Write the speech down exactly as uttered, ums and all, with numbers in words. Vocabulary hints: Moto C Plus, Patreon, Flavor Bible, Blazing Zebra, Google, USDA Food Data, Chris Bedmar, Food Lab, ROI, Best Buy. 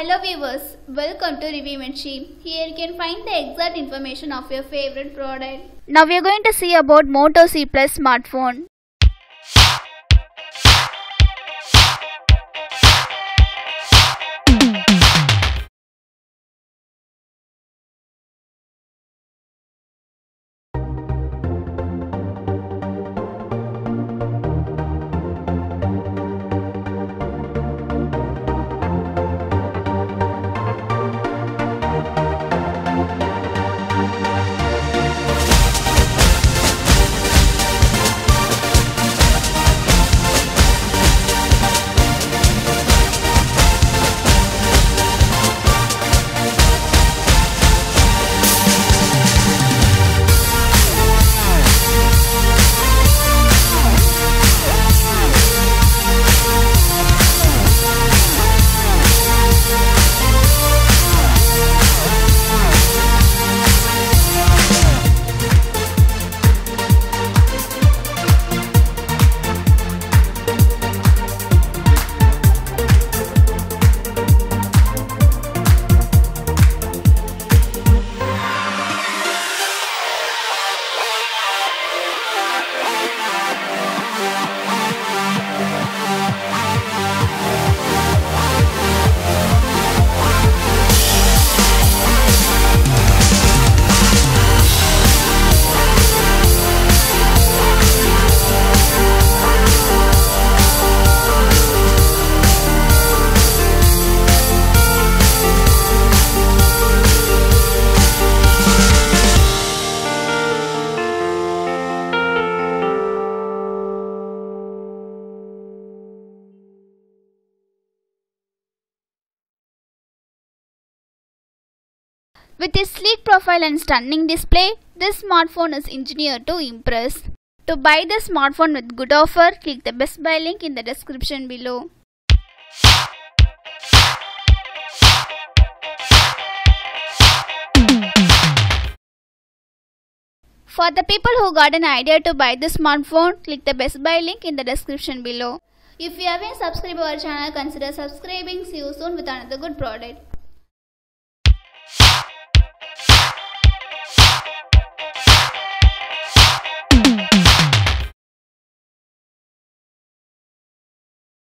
Hello viewers, welcome to Review Machine. Here you can find the exact information of your favorite product. Now we are going to see about Moto C Plus smartphone. With its sleek profile and stunning display, this smartphone is engineered to impress. To buy this smartphone with good offer, click the Best Buy link in the description below. For the people who got an idea to buy this smartphone, click the Best Buy link in the description below. If you haven't subscribed to our channel, consider subscribing. See you soon with another good product.